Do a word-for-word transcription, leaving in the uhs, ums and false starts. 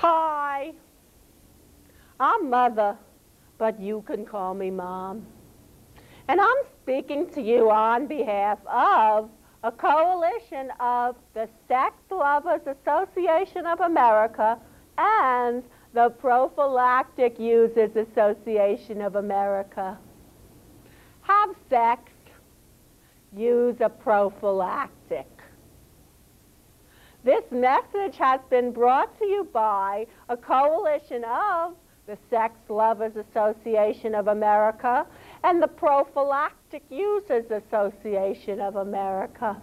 Hi, I'm Mother, but you can call me Mom. And I'm speaking to you on behalf of a coalition of the Sex Lovers Association of America and the Prophylactic Users Association of America. Have sex, use a prophylactic. This message has been brought to you by a coalition of the Sex Lovers Association of America and the Prophylactic Users Association of America.